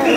いや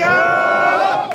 ー